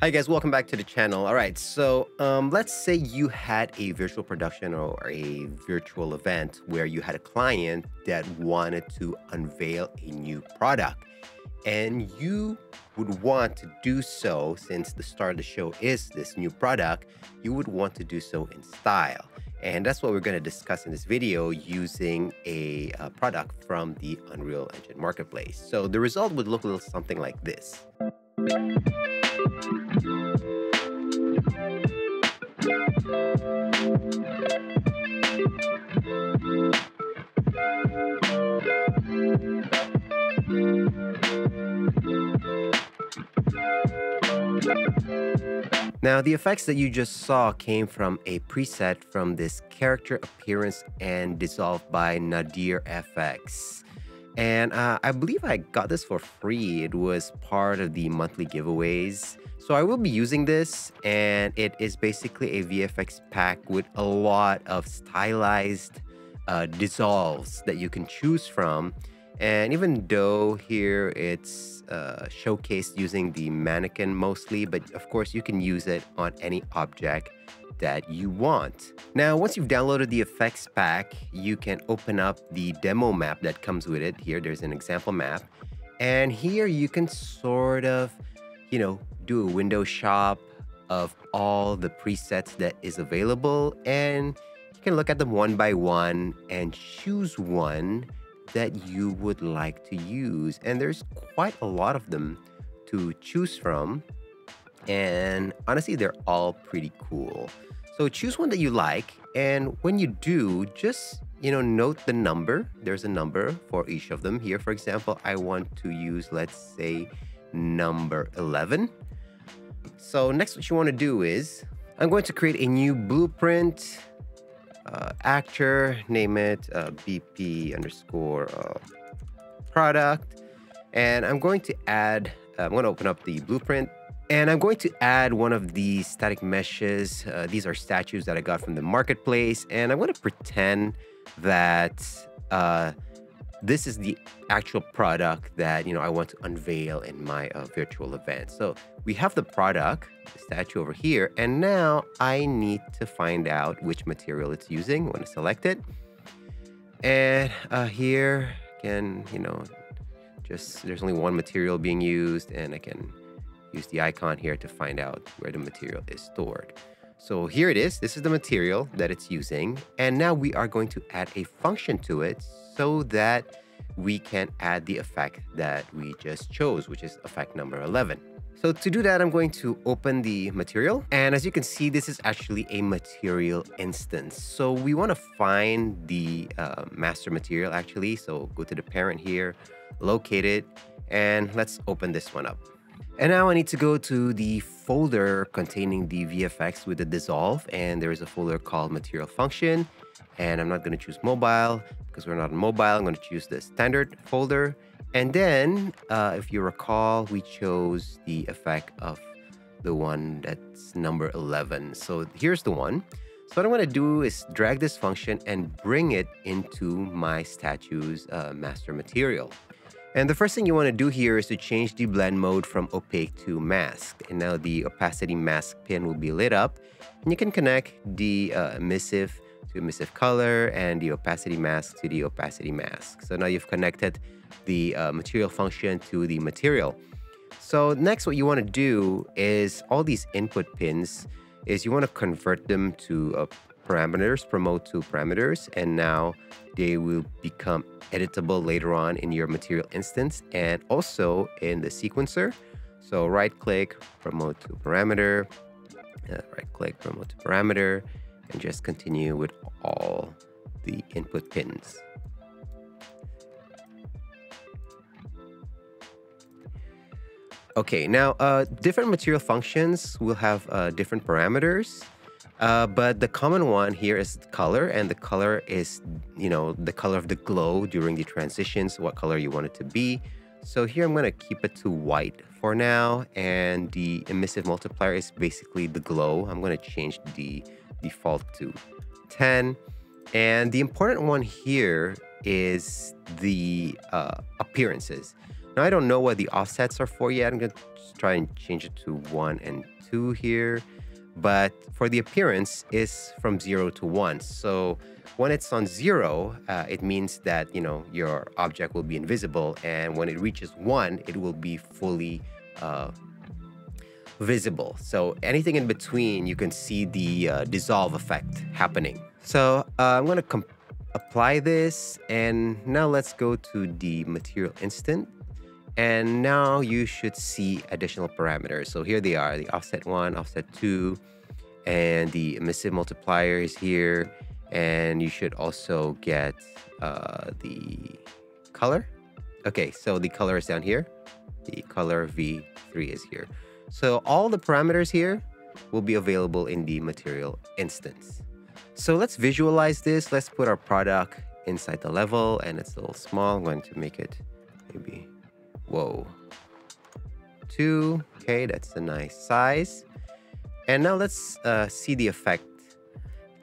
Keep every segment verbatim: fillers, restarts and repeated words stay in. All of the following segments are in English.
Hi guys, welcome back to the channel. All right, so um, let's say you had a virtual production or a virtual event where you had a client that wanted to unveil a new product, and you would want to do so, since the star of the show is this new product, you would want to do so in style. And that's what we're going to discuss in this video, using a, a product from the Unreal Engine marketplace. So the result would look a little something like this. Now, the effects that you just saw came from a preset from this character appearance and dissolve by Nadir F X. And uh, I believe I got this for free. It was part of the monthly giveaways. So I will be using this, and it is basically a V F X pack with a lot of stylized uh, dissolves that you can choose from. And even though here it's uh, showcased using the mannequin mostly, but of course you can use it on any object that you want. Now, once you've downloaded the effects pack, you can open up the demo map that comes with it. Here, there's an example map. And here you can sort of, you know, do a window shop of all the presets that is available. And you can look at them one by one and choose one that you would like to use. And there's quite a lot of them to choose from, and honestly they're all pretty cool. So choose one that you like, and when you do, just you know note the number. There's a number for each of them. Here, for example, I want to use, let's say, number eleven. So next, what you want to do is I'm going to create a new blueprint. Uh, actor, name it uh, B P underscore uh, product, and I'm going to add uh, I'm going to open up the blueprint, and I'm going to add one of the static meshes. Uh, these are statues that I got from the marketplace, and I'm going to pretend that uh, this is the actual product that you know I want to unveil in my uh, virtual event. So we have the product, the statue over here, and now I need to find out which material it's using. I'm going to select it, and uh, here can you know just there's only one material being used, and I can use the icon here to find out where the material is stored. So here it is. This is the material that it's using, and now we are going to add a function to it, so that we can add the effect that we just chose, which is effect number eleven. So to do that, I'm going to open the material. And as you can see, this is actually a material instance. So we want to find the uh, master material actually. So go to the parent here, locate it, and let's open this one up. And now I need to go to the folder containing the V F X with the dissolve. And there is a folder called material function. And I'm not going to choose mobile because we're not on mobile. I'm going to choose the standard folder. And then, uh, if you recall, we chose the effect of the one that's number eleven. So here's the one. So what I'm going to do is drag this function and bring it into my statue's uh, master material. And the first thing you want to do here is to change the blend mode from opaque to mask. And now the opacity mask pin will be lit up, and you can connect the uh, emissive to emissive color and the opacity mask to the opacity mask. So now you've connected the uh, material function to the material. So next, what you want to do is all these input pins is you want to convert them to uh, parameters, promote to parameters, and now they will become editable later on in your material instance and also in the sequencer. So right click, promote to parameter, uh, right click, promote to parameter, and just continue with all the input pins. Okay, now uh, different material functions will have uh, different parameters. Uh, but the common one here is color, and the color is, you know, the color of the glow during the transitions, what color you want it to be. So here I'm going to keep it to white for now, and the emissive multiplier is basically the glow. I'm going to change the default to ten. And the important one here is the uh, appearances. Now I don't know what the offsets are for yet. I'm gonna just try and change it to one and two here. But for the appearance is from zero to one. So when it's on zero, uh, it means that, you know, your object will be invisible. And when it reaches one, it will be fully uh, visible. So anything in between, you can see the uh, dissolve effect happening. So uh, I'm gonna apply this. And now let's go to the material instant. And now you should see additional parameters. So here they are, the offset one, offset two, and the emissive multiplier is here. And you should also get uh, the color. Okay, so the color is down here. The color V three is here. So all the parameters here will be available in the material instance. So let's visualize this. Let's put our product inside the level, and it's a little small. I'm going to make it maybe whoa, two. Okay, that's a nice size. And now let's uh, see the effect,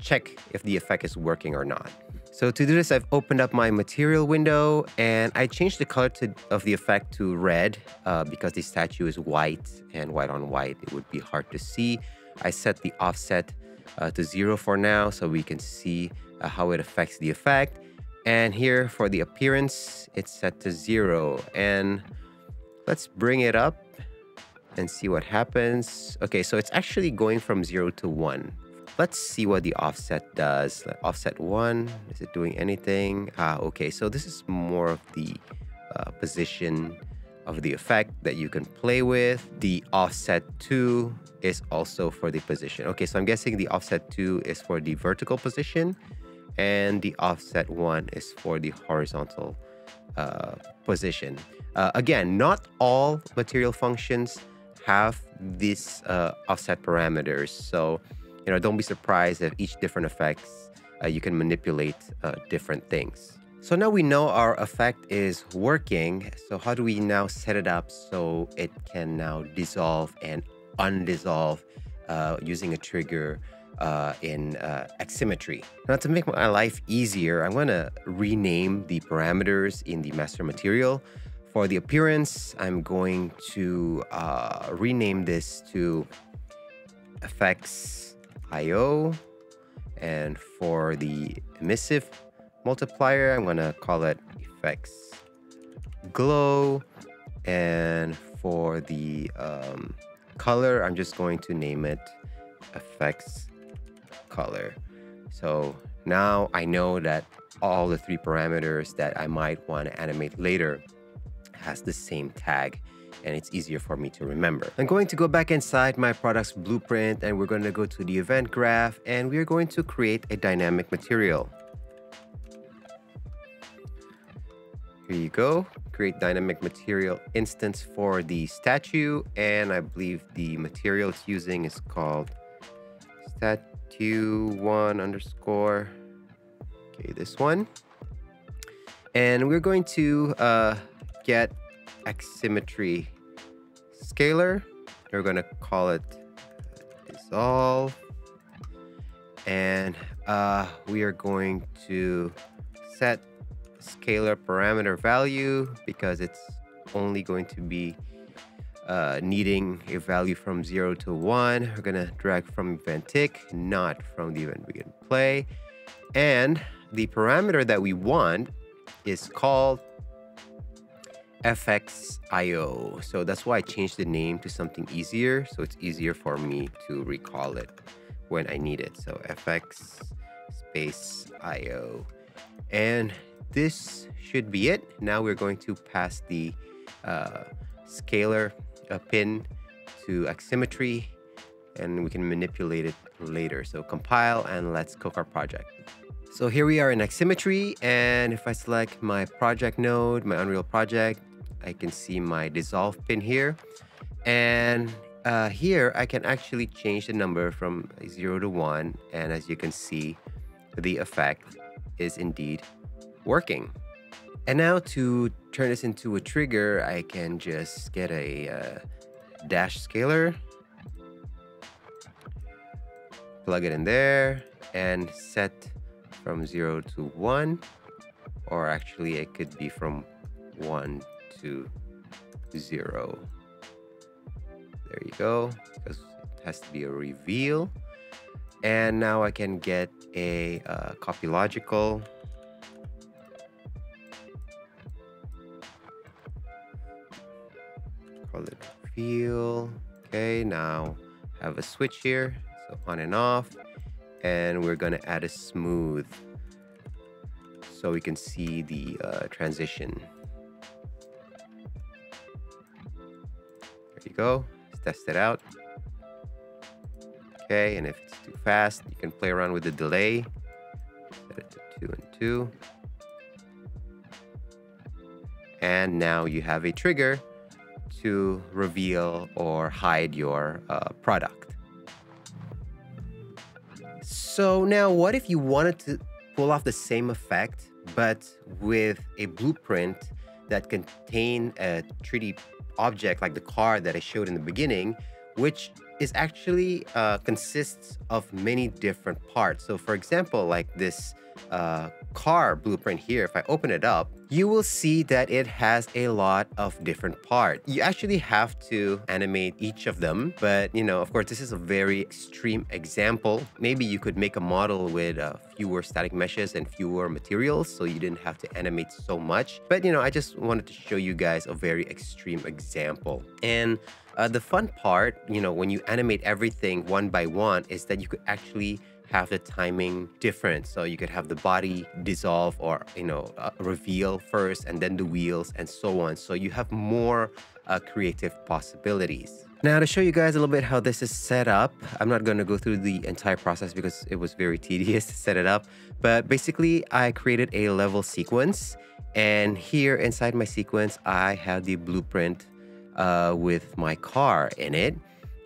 check if the effect is working or not. So to do this, I've opened up my material window, and I changed the color to, of the effect to red uh, because the statue is white, and white on white, it would be hard to see. I set the offset uh, to zero for now so we can see uh, how it affects the effect. And here for the appearance, it's set to zero. And let's bring it up and see what happens. Okay, so it's actually going from zero to one. Let's see what the offset does. Offset one, is it doing anything? Ah, okay, so this is more of the uh, position of the effect that you can play with. The offset two is also for the position. Okay, so I'm guessing the offset two is for the vertical position. And the offset one is for the horizontal uh, position. Uh, again, not all material functions have these uh, offset parameters. So, you know, don't be surprised if each different effects, uh, you can manipulate uh, different things. So now we know our effect is working. So how do we now set it up so it can now dissolve and undissolve uh, using a trigger Uh, in uh, Aximmetry? Now, to make my life easier, I'm going to rename the parameters in the master material. For the appearance, I'm going to uh, rename this to F X I O. And for the emissive multiplier, I'm going to call it F X Glow. And for the um, color, I'm just going to name it F X color. So now I know that all the three parameters that I might want to animate later has the same tag, and it's easier for me to remember. I'm going to go back inside my product's blueprint, and we're going to go to the event graph, and we are going to create a dynamic material. Here you go, create dynamic material instance for the statue, and I believe the material it's using is called statue one underscore, okay, this one. And we're going to uh, get Aximmetry scalar. We're going to call it dissolve. And uh, we are going to set scalar parameter value because it's only going to be Uh, needing a value from zero to one. We're gonna drag from event tick, not from the event begin play. And the parameter that we want is called F X I O. So that's why I changed the name to something easier, so it's easier for me to recall it when I need it. So F X space I O. And this should be it. Now we're going to pass the uh, scalar a pin to Aximmetry, and we can manipulate it later. So compile, and let's cook our project. So here we are in Aximmetry, and if I select my project node, my Unreal project, I can see my dissolve pin here. And uh, here I can actually change the number from zero to one. And as you can see, the effect is indeed working. And now to turn this into a trigger, I can just get a uh, dash scalar, plug it in there, and set from zero to one, or actually it could be from one to zero. There you go, because it has to be a reveal. And now I can get a uh, copy logical. Call it reveal. Okay, now I have a switch here, so on and off. And we're gonna add a smooth so we can see the uh, transition. There you go, let's test it out. Okay, and if it's too fast, you can play around with the delay. Set it to two and two. And now you have a trigger to reveal or hide your uh, product. So now what if you wanted to pull off the same effect, but with a blueprint that contained a three D object like the car that I showed in the beginning, which is actually uh, consists of many different parts. So for example, like this uh, car blueprint here, if I open it up, you will see that it has a lot of different parts. You actually have to animate each of them, but you know, of course, this is a very extreme example. Maybe you could make a model with uh, fewer static meshes and fewer materials, so you didn't have to animate so much. But you know, I just wanted to show you guys a very extreme example. And uh, the fun part, you know, when you animate everything one by one, is that you could actually have the timing different. So you could have the body dissolve or, you know, uh, reveal first and then the wheels and so on. So you have more uh, creative possibilities. Now to show you guys a little bit how this is set up, I'm not gonna go through the entire process because it was very tedious to set it up. But basically I created a level sequence, and here inside my sequence, I have the blueprint uh, with my car in it.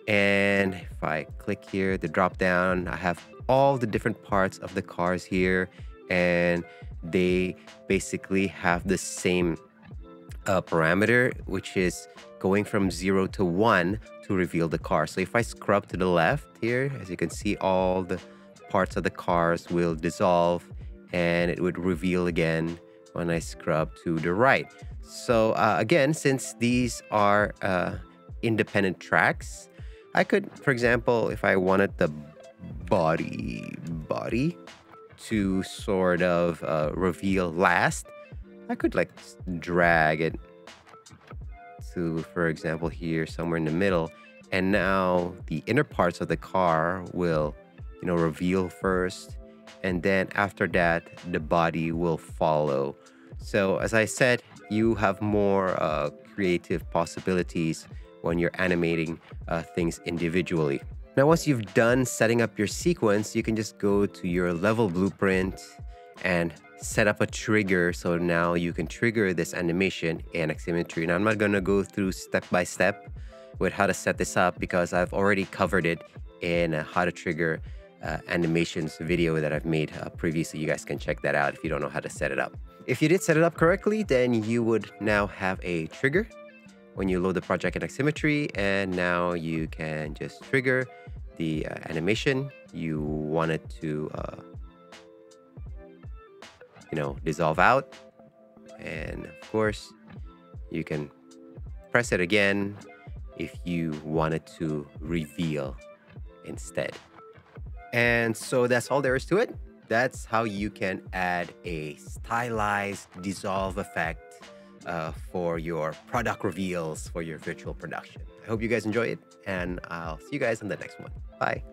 And if I click here, the drop down, I have all the different parts of the cars here, and they basically have the same uh, parameter, which is going from zero to one to reveal the car. So if I scrub to the left here, as you can see, all the parts of the cars will dissolve and it would reveal again when I scrub to the right. So uh, again, since these are uh, independent tracks, I could, for example, if I wanted the body body to sort of uh, reveal last, I could like drag it to, for example, here somewhere in the middle, and now the inner parts of the car will, you know, reveal first, and then after that the body will follow. So as I said, you have more uh, creative possibilities when you're animating uh, things individually. Now, once you've done setting up your sequence, you can just go to your level blueprint and set up a trigger. So now you can trigger this animation in Aximmetry. Now, I'm not gonna go through step by step with how to set this up because I've already covered it in a how to trigger uh, animations video that I've made uh, previously. You guys can check that out if you don't know how to set it up. If you did set it up correctly, then you would now have a trigger when you load the project in Aximmetry, and now you can just trigger the uh, animation you wanted to, uh, you know, dissolve out. And of course, you can press it again if you wanted to reveal instead. And so that's all there is to it. That's how you can add a stylized dissolve effect Uh, for your product reveals for your virtual production. I hope you guys enjoy it, and I'll see you guys in the next one. Bye.